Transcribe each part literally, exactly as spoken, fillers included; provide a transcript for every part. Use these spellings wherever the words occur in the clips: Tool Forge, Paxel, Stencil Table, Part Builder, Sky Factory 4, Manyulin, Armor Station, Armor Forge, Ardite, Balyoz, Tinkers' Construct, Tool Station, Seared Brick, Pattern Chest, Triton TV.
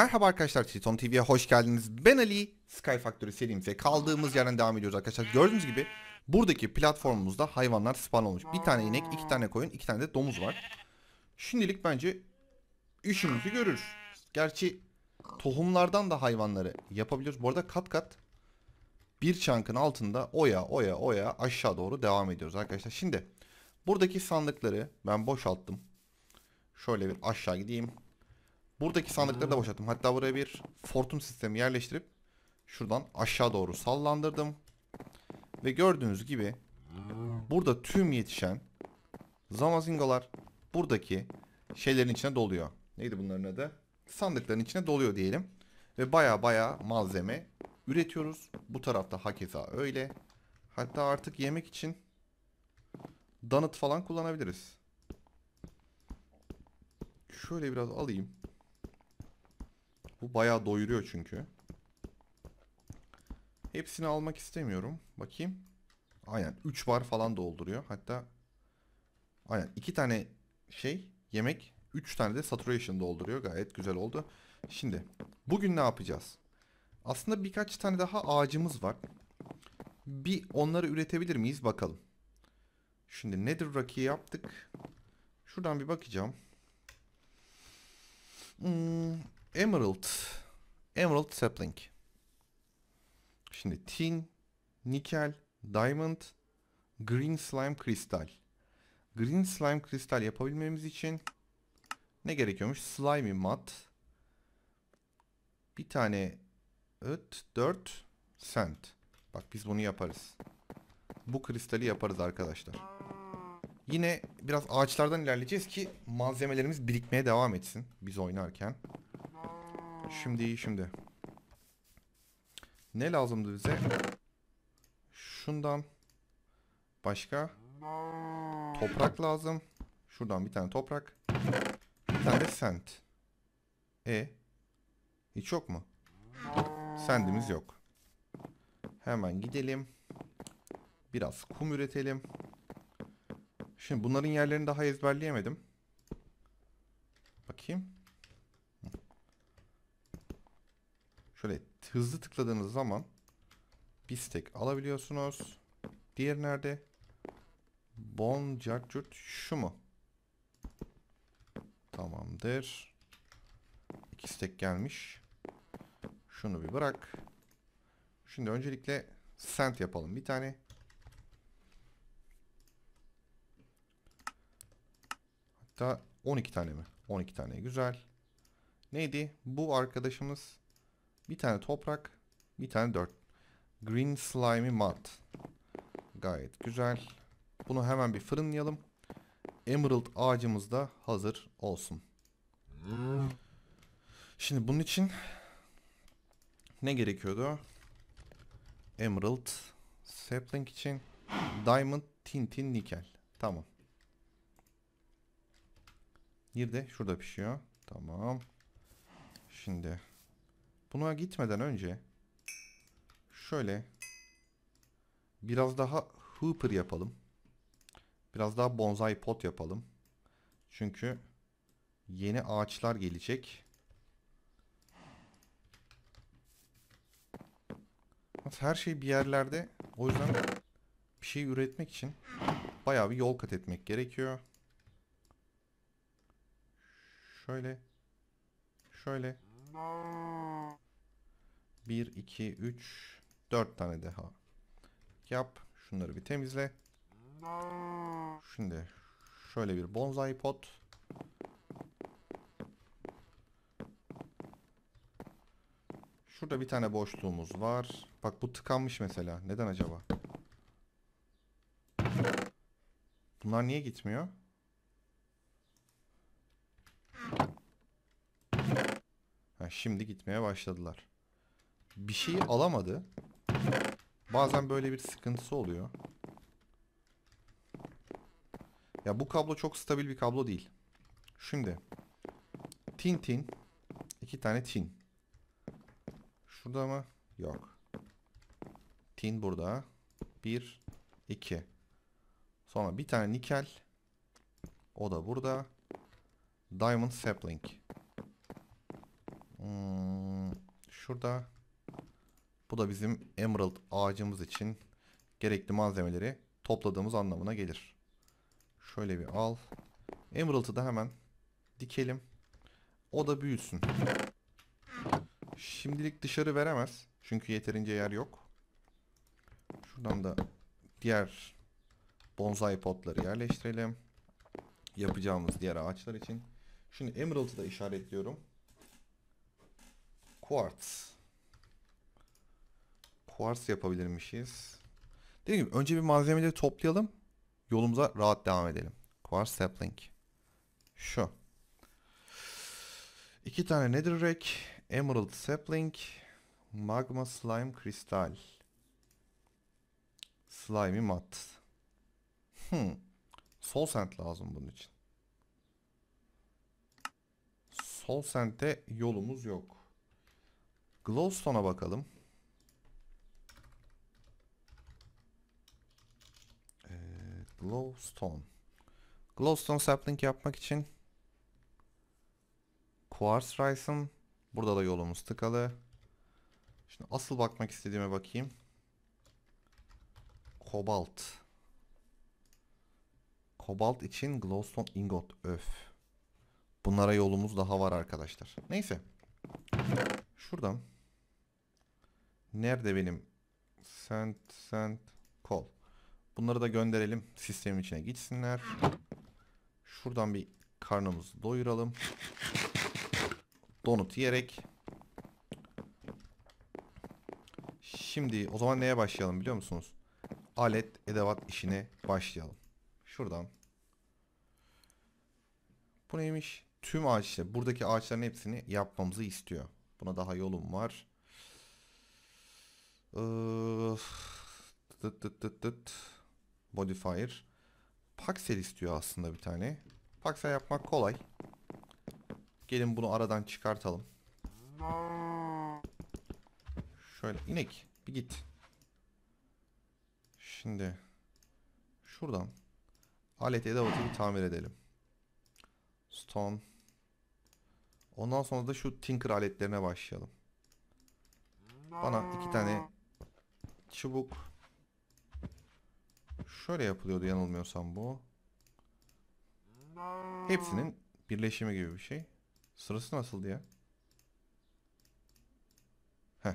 Merhaba arkadaşlar, Triton T V'ye hoş geldiniz. Ben Ali, Sky Factory serimize kaldığımız yerden devam ediyoruz arkadaşlar. Gördüğünüz gibi buradaki platformumuzda hayvanlar spawn olmuş. Bir tane inek, iki tane koyun, iki tane de domuz var. Şimdilik bence işimizi görür. Gerçi tohumlardan da hayvanları yapabiliyoruz. Bu arada kat kat bir çankın altında oya oya oya aşağı doğru devam ediyoruz arkadaşlar. Şimdi buradaki sandıkları ben boşalttım. Şöyle bir aşağı gideyim. Buradaki sandıkları da boşalttım. Hatta buraya bir fortum sistemi yerleştirip şuradan aşağı doğru sallandırdım. Ve gördüğünüz gibi burada tüm yetişen zamazingolar buradaki şeylerin içine doluyor. Neydi bunların adı? Sandıkların içine doluyor diyelim. Ve baya baya malzeme üretiyoruz. Bu tarafta hakeza öyle. Hatta artık yemek için donut falan kullanabiliriz. Şöyle biraz alayım. Bu bayağı doyuruyor çünkü. Hepsini almak istemiyorum. Bakayım. Aynen üç bar falan dolduruyor. Hatta aynen iki tane şey yemek, üç tane de saturation dolduruyor. Gayet güzel oldu. Şimdi bugün ne yapacağız? Aslında birkaç tane daha ağacımız var. Bir onları üretebilir miyiz bakalım. Şimdi nedir rakiyi yaptık. Şuradan bir bakacağım. Hmm, Emerald. Emerald sapling. Şimdi tin, nikel, diamond, green slime kristal. Green slime kristal yapabilmemiz için ne gerekiyormuş? Slimy mud. Bir tane öt, dört, sand. Bak biz bunu yaparız. Bu kristali yaparız arkadaşlar. Yine biraz ağaçlardan ilerleyeceğiz ki malzemelerimiz birikmeye devam etsin biz oynarken. Şimdi şimdi. Ne lazımdı bize? Şundan başka toprak lazım. Şuradan bir tane toprak. Bir tane de sand. E? Hiç yok mu? Sandimiz yok. Hemen gidelim. Biraz kum üretelim. Şimdi bunların yerlerini daha ezberleyemedim. Bakayım. Şöyle hızlı tıkladığınız zaman bir stack alabiliyorsunuz. Diğer nerede? Bon, jackjurt şu mu? Tamamdır. İki stack gelmiş. Şunu bir bırak. Şimdi öncelikle sand yapalım bir tane. Hatta on iki tane mi? on iki tane. Güzel. Neydi? Bu arkadaşımız bir tane toprak, bir tane dört. Green slimy mud. Gayet güzel. Bunu hemen bir fırınlayalım. Emerald ağacımız da hazır olsun. Şimdi bunun için ne gerekiyordu? Emerald sapling için diamond, tin, tin, nikel. Tamam. Bir de şurada pişiyor. Tamam. Şimdi buna gitmeden önce şöyle biraz daha hooper yapalım. Biraz daha bonsai pot yapalım. Çünkü yeni ağaçlar gelecek. Her şey bir yerlerde. O yüzden bir şey üretmek için bayağı bir yol kat etmek gerekiyor. Şöyle. Şöyle. bir, iki, üç, dört tane daha. Yap. Şunları bir temizle. Şimdi şöyle bir bonsai pot. Şurada bir tane boşluğumuz var. Bak bu tıkanmış mesela. Neden acaba? Bunlar niye gitmiyor? Ha, şimdi gitmeye başladılar. Bir şeyi alamadı. Bazen böyle bir sıkıntısı oluyor. Ya bu kablo çok stabil bir kablo değil. Şimdi tin tin iki tane tin. Şurada mı? Yok. Tin burada. Bir, iki. Sonra bir tane nikel. O da burada. Diamond sapling. Hmm, şurada. Bu da bizim Emerald ağacımız için gerekli malzemeleri topladığımız anlamına gelir. Şöyle bir al. Emerald'ı da hemen dikelim. O da büyüsün. Şimdilik dışarı veremez. Çünkü yeterince yer yok. Şuradan da diğer bonsai potları yerleştirelim. Yapacağımız diğer ağaçlar için. Şimdi Emerald'ı da işaretliyorum. Quartz. Quartz yapabilirmişiz. Dediğim gibi önce bir malzemeleri toplayalım. Yolumuza rahat devam edelim. Quartz sapling. Şu. İki tane netherrack. Emerald sapling. Magma slime kristal. Slimy mat. Hmm. Soul sand lazım bunun için. Soul sand'e yolumuz yok. Glowstone'a bakalım. Ee, glowstone. Glowstone sapling yapmak için quartz resin. Burada da yolumuz tıkalı. Şimdi asıl bakmak istediğime bakayım. Kobalt. Kobalt için glowstone ingot. Öf. Bunlara yolumuz daha var arkadaşlar. Neyse. Şuradan. Nerede benim? Send, send, call. Bunları da gönderelim. Sistemin içine gitsinler. Şuradan bir karnımızı doyuralım. Donut yiyerek. Şimdi o zaman neye başlayalım biliyor musunuz? Alet edevat işine başlayalım. Şuradan. Bu neymiş? Tüm ağaçlar. Buradaki ağaçların hepsini yapmamızı istiyor. Buna daha yolum var. Tıt tıt tıt tıt. Modifier. Paxel istiyor aslında bir tane. Paxel yapmak kolay. Gelin bunu aradan çıkartalım. Şöyle inek bir git. Şimdi şuradan alet edevatı bir tamir edelim. Stone. Ondan sonra da şu tinker aletlerine başlayalım. Bana iki tane çubuk. Şöyle yapılıyordu yanılmıyorsam bu. Hepsinin birleşimi gibi bir şey. Sırası nasıldı ya? Heh.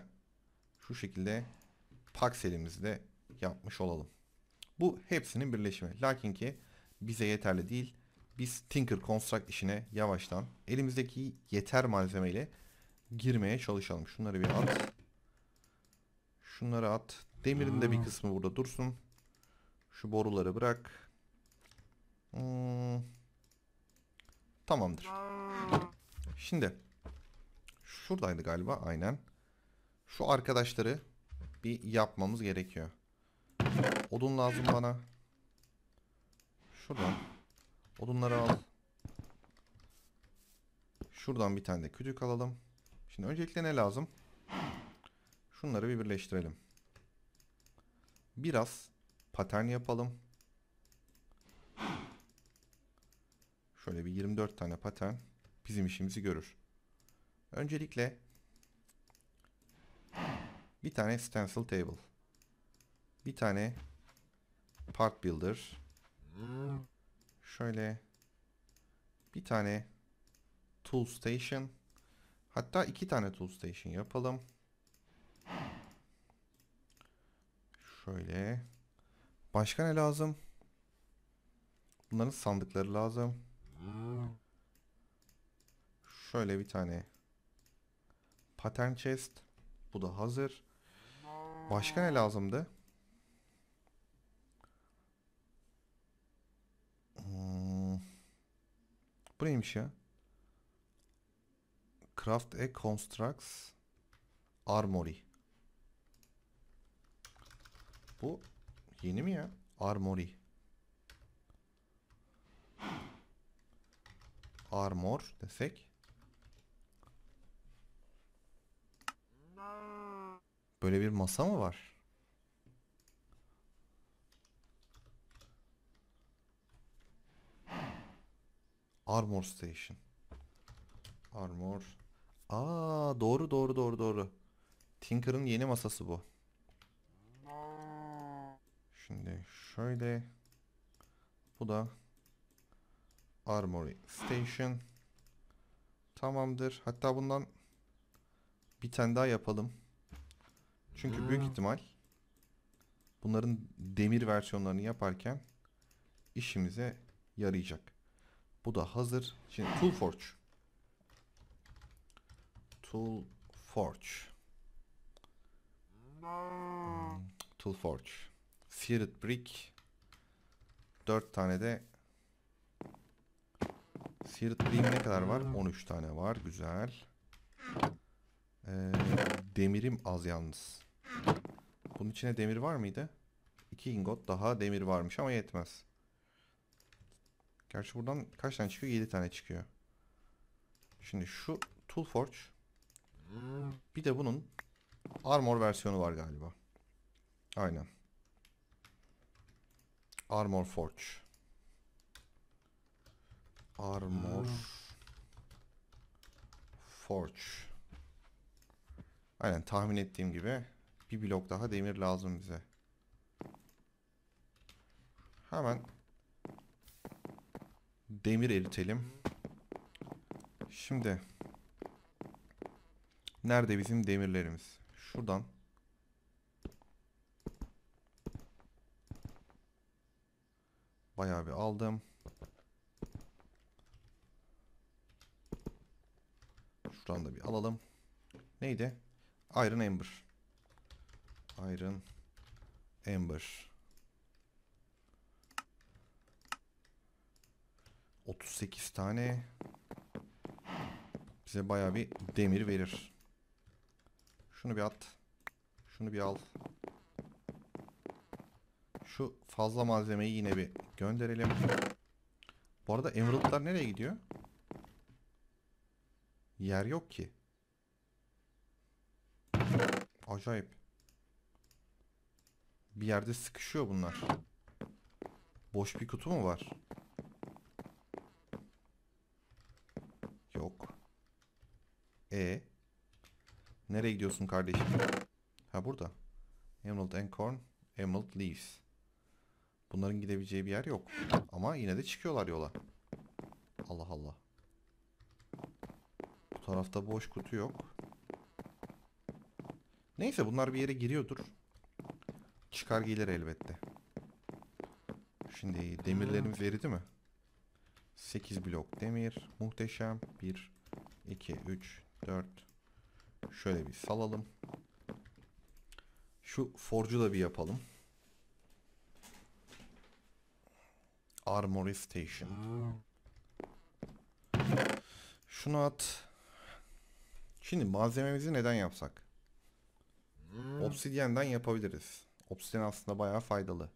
Şu şekilde pakselimizi de yapmış olalım. Bu hepsinin birleşimi. Lakin ki bize yeterli değil. Biz Tinker Construct işine yavaştan elimizdeki yeter malzemeyle girmeye çalışalım. Şunları bir at. Şunları at. Demirin de bir kısmı burada dursun. Şu boruları bırak. Hmm. Tamamdır. Şimdi. Şuradaydı galiba. Aynen. Şu arkadaşları bir yapmamız gerekiyor. Odun lazım bana. Şuradan. Odunları al. Şuradan bir tane de kütük alalım. Şimdi öncelikle ne lazım? Şunları bir birleştirelim. Biraz pattern yapalım. Şöyle bir yirmi dört tane pattern bizim işimizi görür. Öncelikle bir tane stencil table. Bir tane part builder. Şöyle bir tane tool station. Hatta iki tane tool station yapalım. Şöyle. Başka ne lazım? Bunların sandıkları lazım. Şöyle bir tane pattern chest. Bu da hazır. Başka ne lazımdı? Hmm. Bu neymiş ya? Craft a constructs armory. Bu yeni mi ya? Armory. Armor desek. Böyle bir masa mı var? Armor Station. Armor. Aa, doğru doğru doğru doğru. Tinker'ın yeni masası bu. Şimdi şöyle. Bu da Armor Station. Tamamdır. Hatta bundan bir tane daha yapalım. Çünkü büyük ihtimal bunların demir versiyonlarını yaparken işimize yarayacak. Bu da hazır. Şimdi Tool Forge. Tool Forge. Hmm, Tool Forge. Seared Brick. dört tane de Seared Brick ne kadar var? on üç tane var. Güzel. Ee, demirim az yalnız. Bunun içine demir var mıydı? iki ingot daha demir varmış ama yetmez. Gerçi buradan kaç tane çıkıyor? yedi tane çıkıyor. Şimdi şu Tool Forge. Bir de bunun Armor versiyonu var galiba. Aynen. Armor Forge. Armor Forge. Aynen, tahmin ettiğim gibi bir blok daha demir lazım bize. Hemen demir eritelim. Şimdi nerede bizim demirlerimiz? Şuradan bayağı bir aldım. Şuradan da bir alalım. Neydi? Iron Ember. Iron Ember. otuz sekiz tane bize bayağı bir demir verir. Şunu bir at. Şunu bir al. Şu fazla malzemeyi yine bir gönderelim. Bu arada emerald'lar nereye gidiyor? Yer yok ki. Acayip. Bir yerde sıkışıyor bunlar. Boş bir kutu mu var? Yok. E. Nereye gidiyorsun kardeşim? Ha, burada. Emerald Acorn, Emerald Leaves. Bunların gidebileceği bir yer yok. Ama yine de çıkıyorlar yola. Allah Allah. Bu tarafta boş kutu yok. Neyse, bunlar bir yere giriyordur. Çıkar gelir elbette. Şimdi demirlerimiz eridi mi? sekiz blok demir. Muhteşem. bir, iki, üç, dört. Şöyle bir salalım. Şu forcu da bir yapalım. Armory Station. Şunu at. Şimdi malzememizi neden yapsak? Obsidiyenden yapabiliriz. Obsidiyen aslında bayağı faydalı.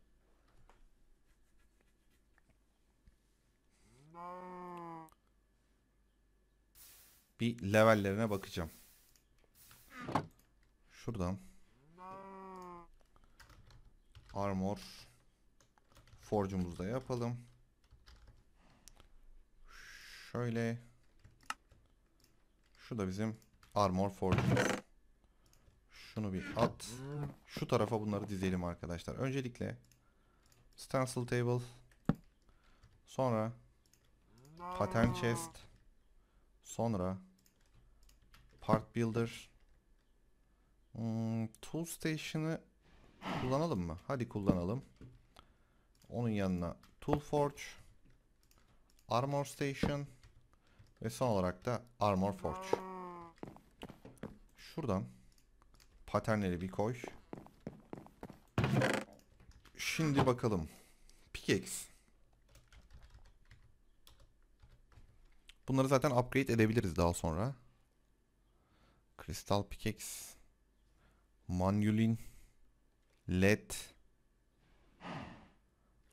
Bir levellerine bakacağım. Şuradan Armor Forge'umuzu da yapalım. Şöyle. Şu da bizim Armor Forge'umuz. Şunu bir at. Şu tarafa bunları dizelim arkadaşlar. Öncelikle Stencil Table, sonra Pattern Chest, sonra Part Builder. hmm, Tool Station'ı kullanalım mı? Hadi kullanalım. Onun yanına Tool Forge, Armor Station ve son olarak da Armor Forge. Şuradan paternleri bir koy. Şimdi bakalım. Pickaxe. Bunları zaten upgrade edebiliriz daha sonra. Kristal pickaxe. Manyulin. Led.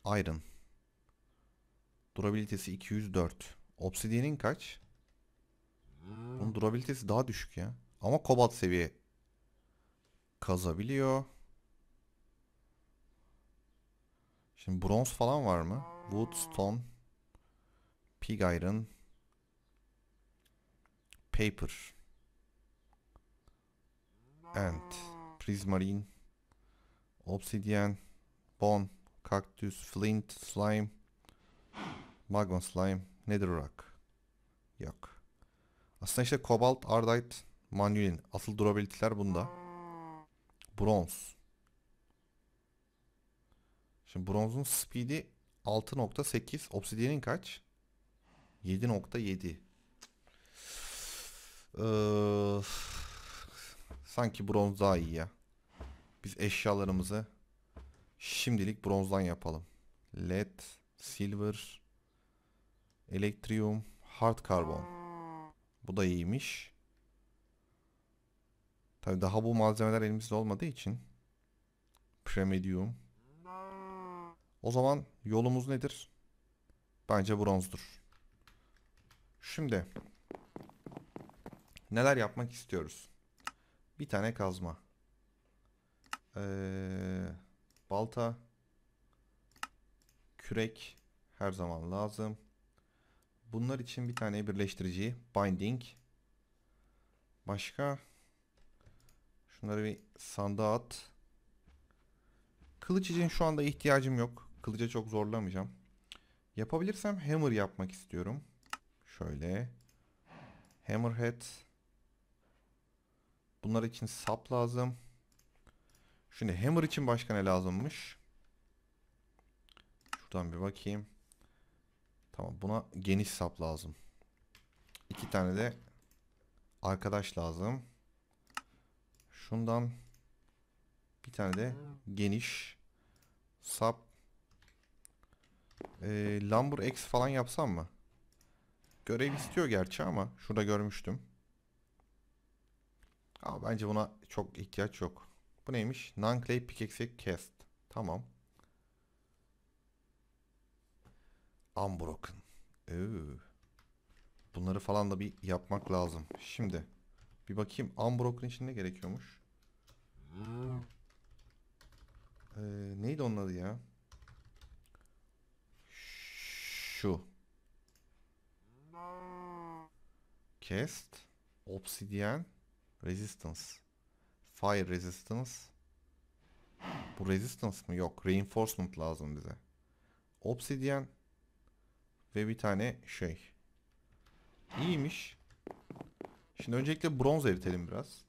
Iron. Durabilitesi iki yüz dört. Obsidian'in kaç? Bunun durabilitesi daha düşük ya. Ama kobalt seviye kazabiliyor. Şimdi bronz falan var mı? Wood, stone, pig iron, paper. and prismarine, obsidian, bone, cactus, flint, slime, magnum slime, nether rock. Yok. Aslında işte kobalt, ardite, manulin. Asıl durability'ler bunda. Bronz. Şimdi bronzun speed'i altı nokta sekiz. Obsidian'in kaç? yedi nokta yedi. Ee, sanki bronz daha iyi ya. Biz eşyalarımızı şimdilik bronzdan yapalım. Lead, silver, elektrium, hard karbon. Bu da iyiymiş. Tabi daha bu malzemeler elimizde olmadığı için. Premedium. O zaman yolumuz nedir? Bence bronzdur. Şimdi neler yapmak istiyoruz? Bir tane kazma. Ee, balta. Kürek. Her zaman lazım. Bunlar için bir tane birleştirici. Binding. Başka. Şunları bir sandığa at. Kılıç için şu anda ihtiyacım yok. Kılıca çok zorlamayacağım. Yapabilirsem hammer yapmak istiyorum. Şöyle. Hammerhead. Bunlar için sap lazım. Şimdi hammer için başka ne lazımmış? Şuradan bir bakayım. Tamam, buna geniş sap lazım. İki tane de arkadaş lazım. Şundan bir tane de geniş sap. Ee, Lumber X falan yapsam mı? Görev istiyor gerçi ama şurada görmüştüm. Aa, bence buna çok ihtiyaç yok. Bu neymiş? Non-clay pickaxe cast. Tamam. Unbroken. Oo. Bunları falan da bir yapmak lazım. Şimdi bir bakayım Unbroken için ne gerekiyormuş? Ee, neydi onun adı ya? Şu. Cast. Obsidian. Resistance. Fire resistance. Bu resistance mı? Yok. Reinforcement lazım bize. Obsidian. Ve bir tane şey. İyiymiş. Şimdi öncelikle bronz eritelim biraz.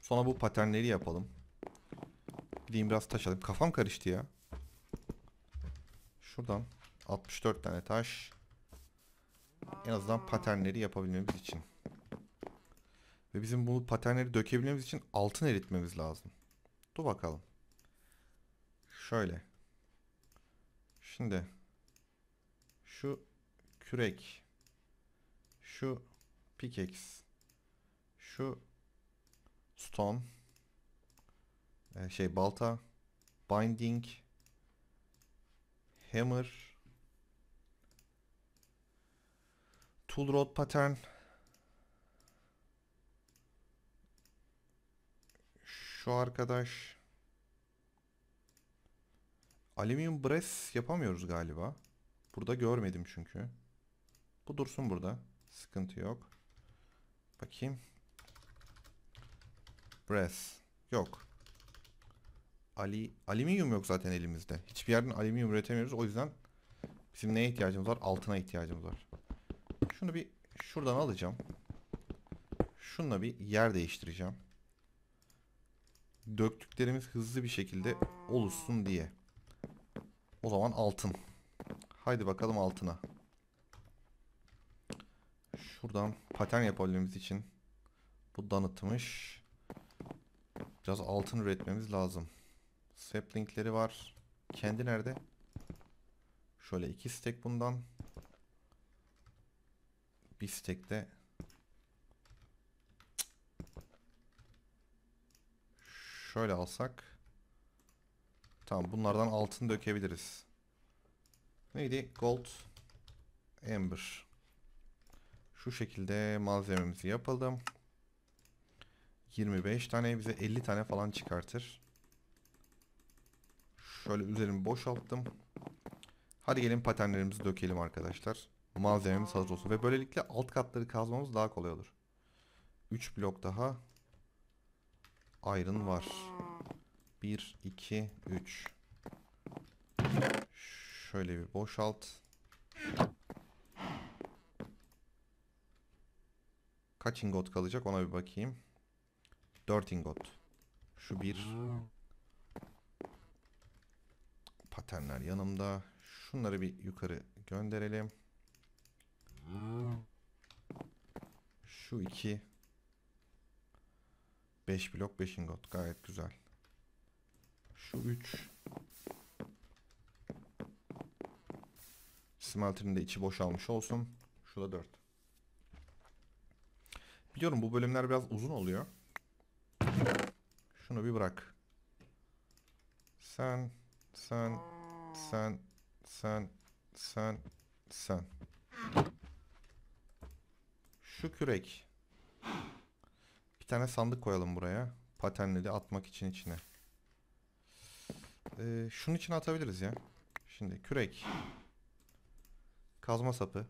Sonra bu paternleri yapalım. Gideyim biraz taş alayım. Kafam karıştı ya. Şuradan altmış dört tane taş. En azından paternleri yapabilmemiz için. Ve bizim bu paternleri dökebilmemiz için altın eritmemiz lazım. Dur bakalım. Şöyle. Şimdi şu kürek, şu pickaxe, şu stone, şey balta, binding, hammer, tool rod pattern, şu arkadaş. Alüminyum brass yapamıyoruz galiba. Burada görmedim çünkü. Bu dursun burada. Sıkıntı yok. Bakayım. Brass. Yok. Ali, alüminyum yok zaten elimizde. Hiçbir yerden alüminyum üretemiyoruz. O yüzden bizim neye ihtiyacımız var? Altına ihtiyacımız var. Şunu bir şuradan alacağım. Şununla bir yer değiştireceğim. Döktüklerimiz hızlı bir şekilde oluşsun diye. O zaman altın. Haydi bakalım altına. Şuradan patern yapabilmemiz için bu danıtmış. Biraz altın üretmemiz lazım. Saplingleri var. Kendi nerede? Şöyle iki stek bundan. Bir stek de şöyle alsak. Tamam, bunlardan altın dökebiliriz. Neydi? Gold, amber. Şu şekilde malzememizi yapalım. yirmi beş tane bize elli tane falan çıkartır. Şöyle üzerimi boşalttım. Hadi gelin paternlerimizi dökelim arkadaşlar. Malzememiz hazır olsun ve böylelikle alt katları kazmamız daha kolay olur. üç blok daha. iron var. bir, iki, üç. Şöyle bir boşalt. Kaç ingot kalacak ona bir bakayım. dört ingot. Şu bir. Paternler yanımda. Şunları bir yukarı gönderelim. Şu iki. beş blok, beş ingot. Gayet güzel. Şu üç. Smelter'in de içi boşalmış olsun. Şu da dört. Biliyorum bu bölümler biraz uzun oluyor. Şunu bir bırak. Sen, sen, sen, sen, sen, sen. Şu kürek. Bir tane sandık koyalım buraya. Paternleri atmak için içine. Ee, şunun içine atabiliriz ya. Şimdi kürek. Kazma sapı.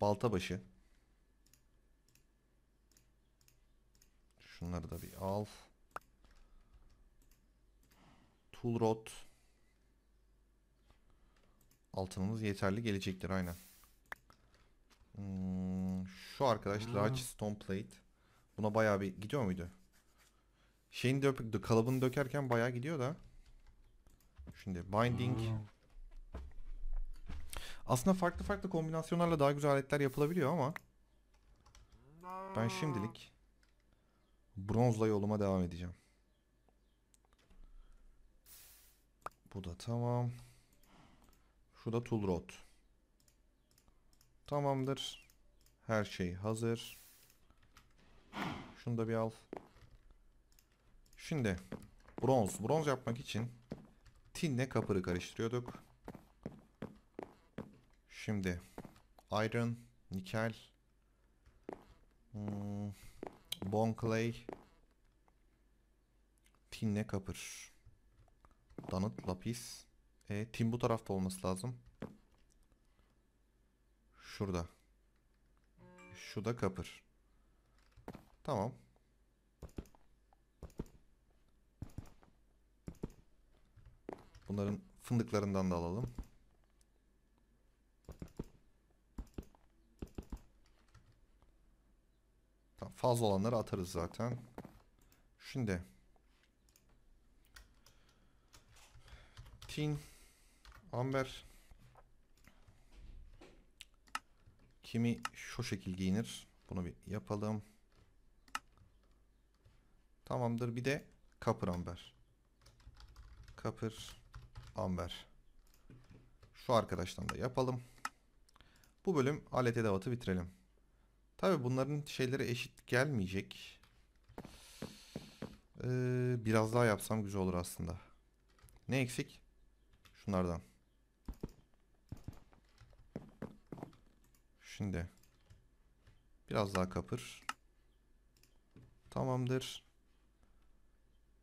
Balta başı. Şunları da bir al. Tool rod. Altınımız yeterli gelecektir aynen. Hmm, şu arkadaş large stone plate. Buna bayağı bir gidiyor muydu? Şeyin dö kalıbını dökerken bayağı gidiyor da. Şimdi binding. Aslında farklı farklı kombinasyonlarla daha güzel aletler yapılabiliyor ama ben şimdilik bronzla yoluma devam edeceğim. Bu da tamam. Şu da tool rod. Tamamdır. Her şey hazır. Şunu da bir al. Şimdi bronz. Bronz yapmak için tinle kapırı karıştırıyorduk. Şimdi iron, nikel, hmm, bone clay, tinle kapır, danıt, lapis. E, tin bu tarafta olması lazım. Şurada. Şu da kapır. Tamam. Bunların fındıklarından da alalım. Fazla olanları atarız zaten. Şimdi tin, amber. Kimi şu şekil giyinir. Bunu bir yapalım. Tamamdır. Bir de copper amber. Copper amber. Şu arkadaştan da yapalım. Bu bölüm alet edevatı bitirelim. Tabii bunların şeyleri eşit gelmeyecek. Ee, biraz daha yapsam güzel olur aslında. Ne eksik? Şunlardan. Şimdi. Biraz daha kapır. Tamamdır.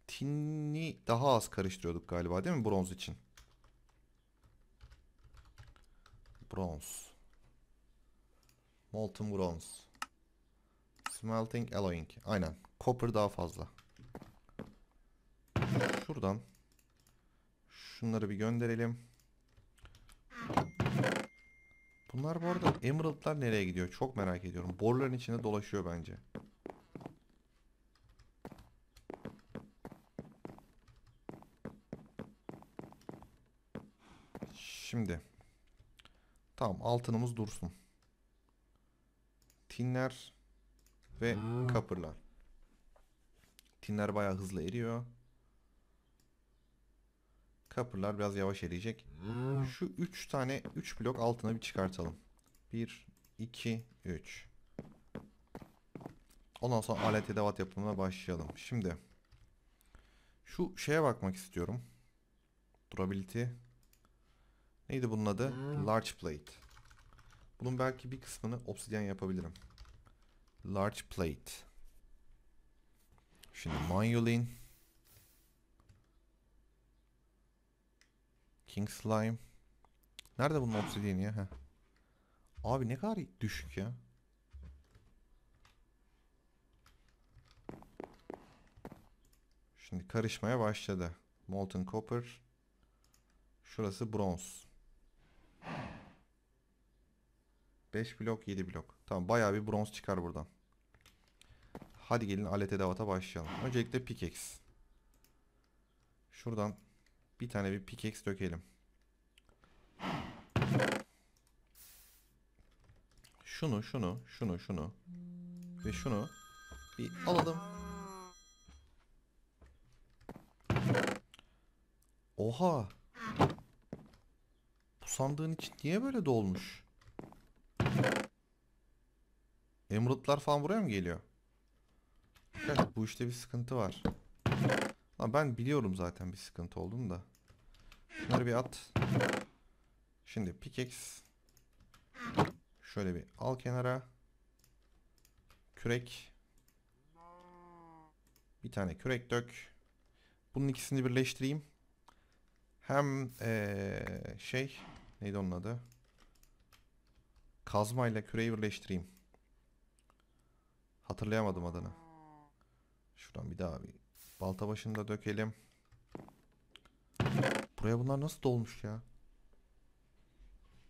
Tin'i daha az karıştırıyorduk galiba değil mi? Bronz için. Bronz. Molten bronze. Smelting, alloying. Aynen. Copper daha fazla. Şuradan şunları bir gönderelim. Bunlar bu arada emerald'lar nereye gidiyor? Çok merak ediyorum. Borların içinde dolaşıyor bence. Şimdi. Tamam, altınımız dursun. Tinler ve kapırlar. Tinler bayağı hızlı eriyor. Kapırlar biraz yavaş eriyecek. Şu üç tane üç blok altına bir çıkartalım. bir, iki, üç. Ondan sonra alet edevat yapımına başlayalım. Şimdi şu şeye bakmak istiyorum. Durability. Neydi bunun adı? Large plate. Bunun belki bir kısmını obsidyen yapabilirim. Large plate. Şimdi manyolin. King slime. Nerede bunun obsidyeni ya? Heh. Abi ne kadar düşük ya. Şimdi karışmaya başladı. Molten Copper. Şurası bronz. beş blok yedi blok. Tamam, bayağı bir bronz çıkar buradan. Hadi gelin alet edevata başlayalım. Öncelikle pickaxe. Şuradan bir tane bir pickaxe dökelim. Şunu, şunu, şunu, şunu ve şunu bir alalım. Oha! Bu sandığın içi niye böyle dolmuş? Emerald'lar falan buraya mı geliyor? Evet, bu işte bir sıkıntı var. Lan ben biliyorum zaten bir sıkıntı olduğunu da. Şunları bir at. Şimdi pickaxe. Şöyle bir al kenara. Kürek. Bir tane kürek dök. Bunun ikisini birleştireyim. Hem ee, şey neydi onun adı? Kazmayla küreği birleştireyim. Hatırlayamadım adını. Şuradan bir daha bir balta başında dökelim. Buraya bunlar nasıl dolmuş ya?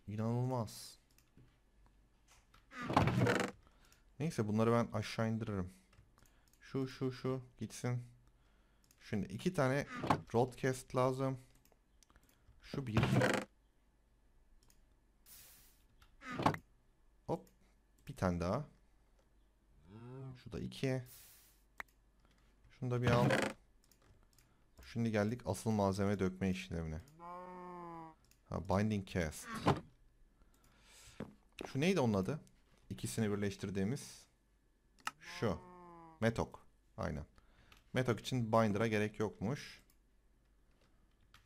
İnanılmaz. Neyse, bunları ben aşağı indiririm. Şu şu şu gitsin. Şimdi iki tane broadcast lazım. Şu bir. Hop. Bir tane daha. Şu da iki. Şunu da bir al. Şimdi geldik asıl malzeme dökme işlemine. Ha, binding cast. Şu neydi onun adı? İkisini birleştirdiğimiz. Şu. Metok. Aynen. Metok için binder'a gerek yokmuş.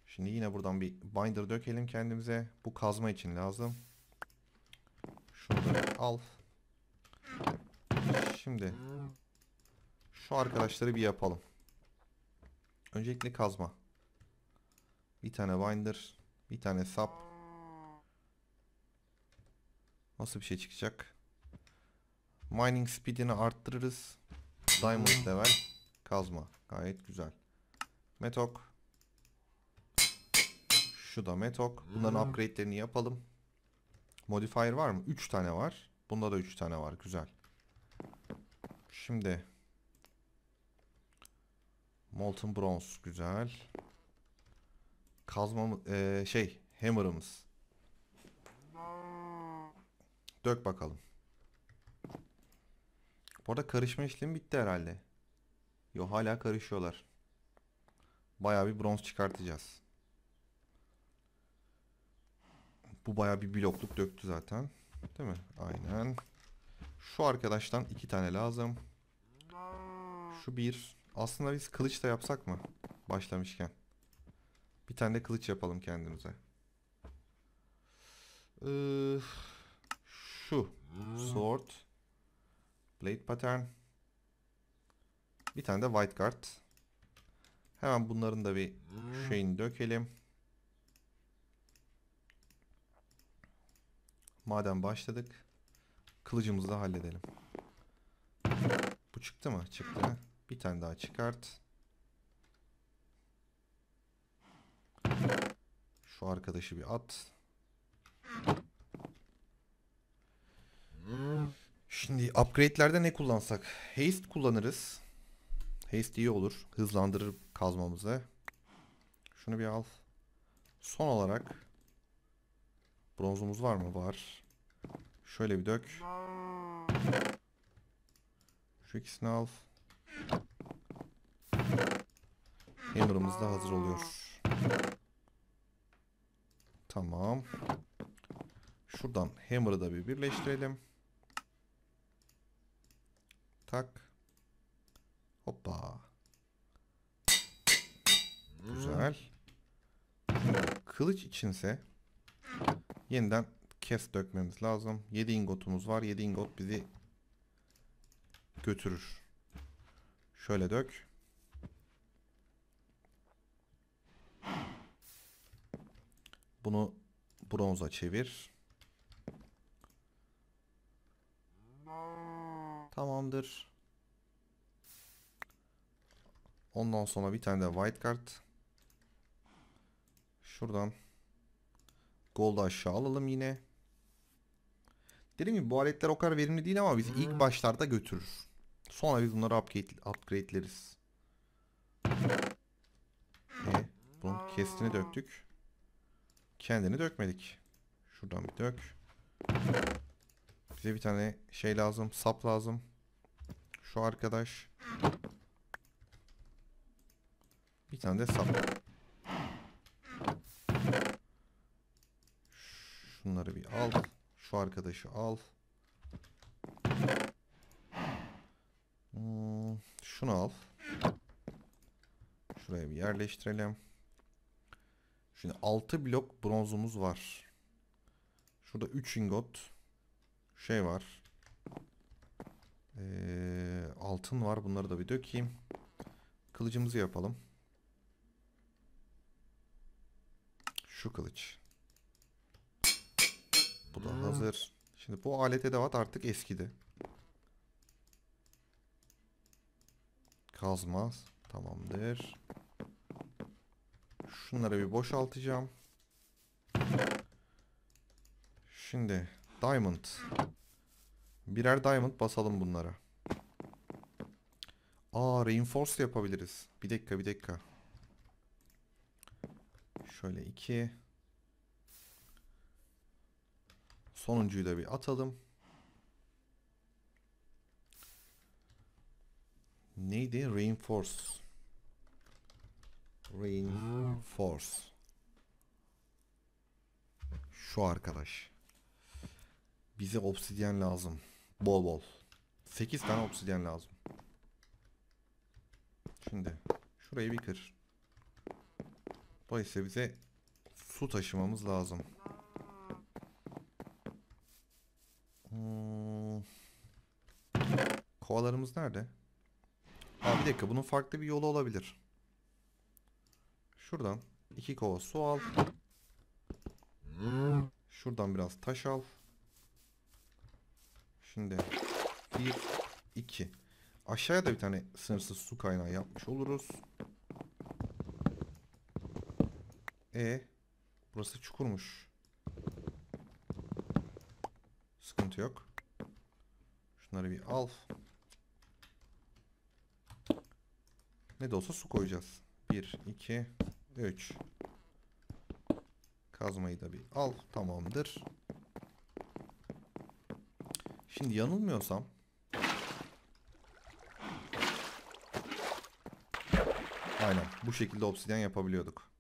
Şimdi yine buradan bir binder dökelim kendimize. Bu kazma için lazım. Şunu da al. Şimdi şu arkadaşları bir yapalım. Öncelikle kazma. Bir tane binder. Bir tane sap. Nasıl bir şey çıkacak? Mining speed'ini arttırırız. Diamond level. Kazma. Gayet güzel. Metok. Şu da metok. Bunların upgrade'lerini yapalım. Modifier var mı? üç tane var. Bunda da üç tane var. Güzel. Şimdi molten bronze. Güzel. Kazma ee, şey hammer'ımız. Dök bakalım. Bu arada karışma işlemi bitti herhalde. Yo, hala karışıyorlar. Bayağı bir bronz çıkartacağız. Bu bayağı bir blokluk döktü zaten. Değil mi? Aynen. Şu arkadaştan iki tane lazım. Şu bir. Aslında biz kılıç da yapsak mı? Başlamışken. Bir tane de kılıç yapalım kendimize. Ee, şu. Sword. Blade pattern. Bir tane de white guard. Hemen bunların da bir şeyini dökelim. Madem başladık. Kılıcımızı da halledelim. Bu çıktı mı? Çıktı. Bir tane daha çıkart. Şu arkadaşı bir at. Şimdi upgrade'lerde ne kullansak? Haste kullanırız. Haste iyi olur. Hızlandırır kazmamızı. Şunu bir al. Son olarak bronzumuz var mı? Var. Şöyle bir dök. Şu ikisini al. Hammer'ımız da hazır oluyor. Tamam. Şuradan hammer'ı da bir birleştirelim. Tak. Hoppa. Güzel. Kılıç içinse yeniden kes dökmemiz lazım. yedi ingotumuz var. yedi ingot bizi götürür. Şöyle dök. Bunu bronza çevir. Tamamdır. Ondan sonra bir tane de white card. Şuradan gold'u aşağı alalım yine. Dediğim gibi bu aletler o kadar verimli değil ama biz ilk başlarda götürür. Sonra biz bunları upgrade, upgrade'leriz. E, bunun kestini döktük. Kendini dökmedik. Şuradan bir dök. Bize bir tane şey lazım. Sap lazım. Şu arkadaş. Bir tane de sap. Şunları bir al. Şu arkadaşı al. Hmm, şunu al. Şuraya bir yerleştirelim. Şimdi altı blok bronzumuz var. Şurada üç ingot şey var. Ee, altın var. Bunları da bir dökeyim. Kılıcımızı yapalım. Şu kılıç. Bu da hazır. Şimdi bu alet edevat artık eskidi. Kazmaz. Tamamdır. Şunları bir boşaltacağım. Şimdi diamond. Birer diamond basalım bunlara. Aa, reinforce yapabiliriz. Bir dakika bir dakika. Şöyle iki. Sonuncuyu da bir atalım. Neydi? Reinforce. Reinforce. Şu arkadaş. Bize obsidyen lazım. Bol bol. sekiz tane obsidyen lazım. Şimdi şurayı bir kır. Dolayısıyla bize su taşımamız lazım. Hmm. Kovalarımız nerede? Aa, bir dakika, bunun farklı bir yolu olabilir. Şuradan iki kova su al. Şuradan biraz taş al. Şimdi bir, iki. Aşağıya da bir tane sınırsız su kaynağı yapmış oluruz. E, burası çukurmuş. Sıkıntı yok. Şunları bir al. Ne de olsa su koyacağız. Bir, iki, üç. Kazmayı da bir al. Tamamdır. Şimdi yanılmıyorsam aynen bu şekilde obsidyen yapabiliyorduk.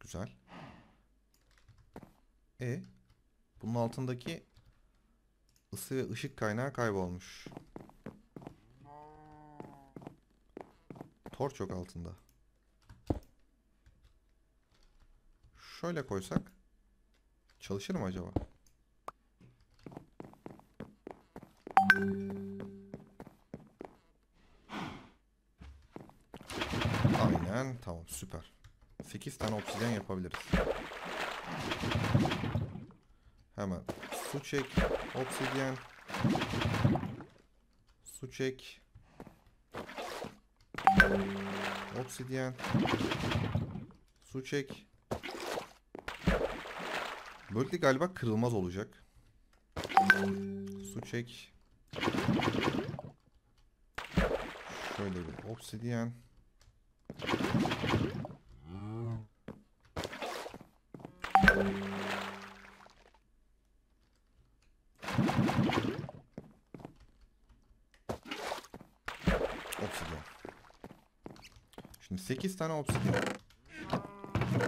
Güzel. E, bunun altındaki ısı ve ışık kaynağı kaybolmuş. Torç yok altında. Şöyle koysak çalışır mı acaba? Aynen, tamam, süper. sekiz tane obsidyen yapabiliriz. Hemen su çek, obsidyen, su çek, obsidyen, su çek. Böylelikle galiba kırılmaz olacak. Su çek. Şöyle bir obsidyen. Şimdi sekiz tane obsidyen.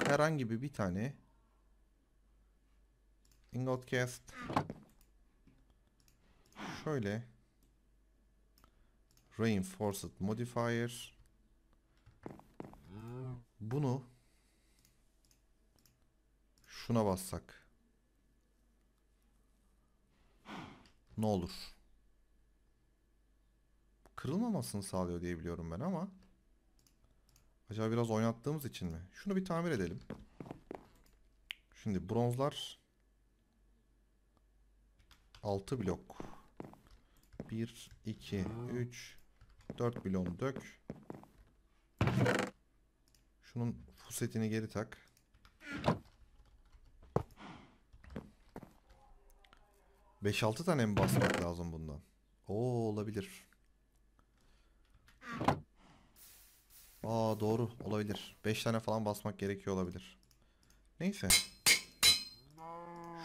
Herhangi bir bir tane ingot cast. Şöyle reinforced modifier. Bunu şuna bassak ne olur? Kırılmamasını sağlıyor diye biliyorum ben ama acaba biraz oynattığımız için mi? Şunu bir tamir edelim. Şimdi bronzlar altı blok. bir, iki, üç, dört bloğunu dök. Şunun fusetini geri tak. beş altı tane mi basmak lazım bundan? Oo, olabilir. Aa, doğru, olabilir. beş tane falan basmak gerekiyor olabilir. Neyse.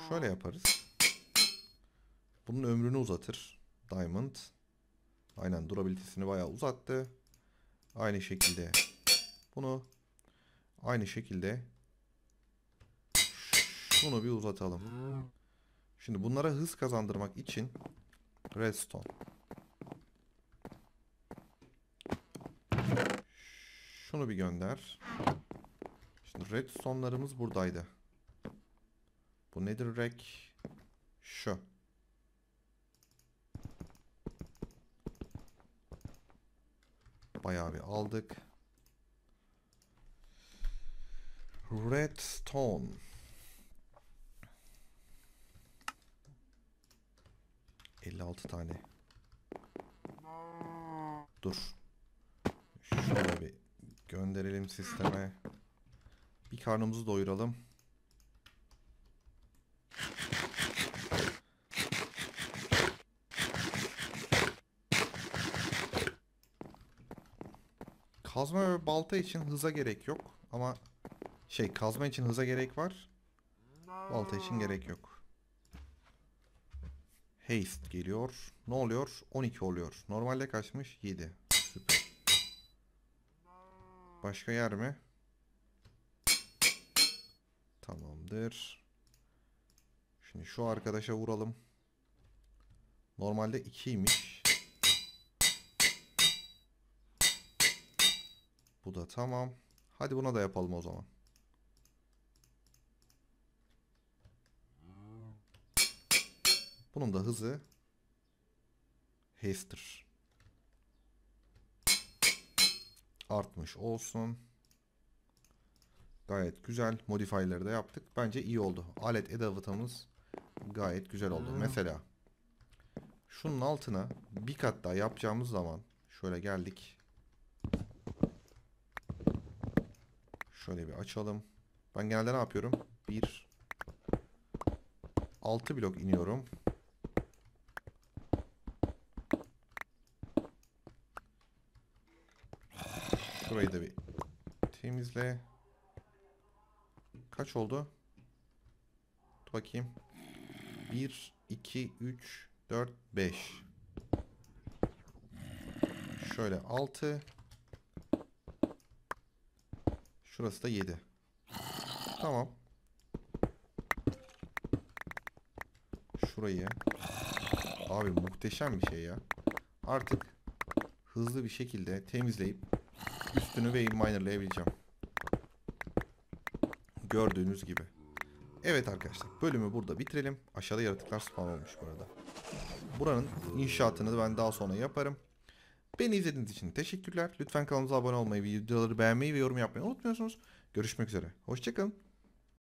Şöyle yaparız. Bunun ömrünü uzatır. Diamond. Aynen, durabilitesini bayağı uzattı. Aynı şekilde bunu, aynı şekilde şunu bir uzatalım. Şimdi bunlara hız kazandırmak için redstone. Şunu bir gönder. Şimdi redstone'larımız buradaydı. Bu nedir rack? Şu. Bayağı bir aldık. Redstone. elli altı tane. Dur. Şöyle bir gönderelim sisteme. Bir karnımızı doyuralım. Kazma ve balta için hıza gerek yok. Ama şey, kazma için hıza gerek var. Balta için gerek yok. Haste geliyor. Ne oluyor? on iki oluyor. Normalde kaçmış? yedi. Süper. Başka yer mi? Tamamdır. Şimdi şu arkadaşa vuralım. Normalde ikiymiş. Bu da tamam. Hadi buna da yapalım o zaman. Bunun da hızı haster. Artmış olsun. Gayet güzel. Modifier'leri de yaptık. Bence iyi oldu. Alet edevatımız gayet güzel oldu. Hmm. Mesela şunun altına bir kat daha yapacağımız zaman şöyle geldik. Şöyle bir açalım. Ben genelde ne yapıyorum? Bir altı blok iniyorum. Şurayı da bir temizle. Kaç oldu? Dur bakayım. bir, iki, üç, dört, beş. Şöyle altı. Şurası da yedi. Tamam. Şurayı. Abi muhteşem bir şey ya. Artık hızlı bir şekilde temizleyip üstünü ve minerlayabileceğim. Gördüğünüz gibi. Evet arkadaşlar, bölümü burada bitirelim. Aşağıda yaratıklar spawn olmuş bu arada. Buranın inşaatını ben daha sonra yaparım. Beni izlediğiniz için teşekkürler. Lütfen kanalımıza abone olmayı, videoları beğenmeyi ve yorum yapmayı unutmuyorsunuz. Görüşmek üzere. Hoşçakalın.